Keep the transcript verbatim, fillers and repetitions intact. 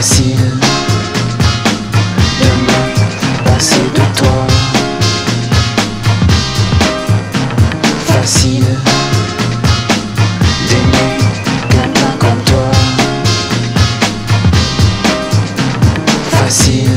facile de me passer de toi. Facile d'aimer quelqu'un comme toi. Facile.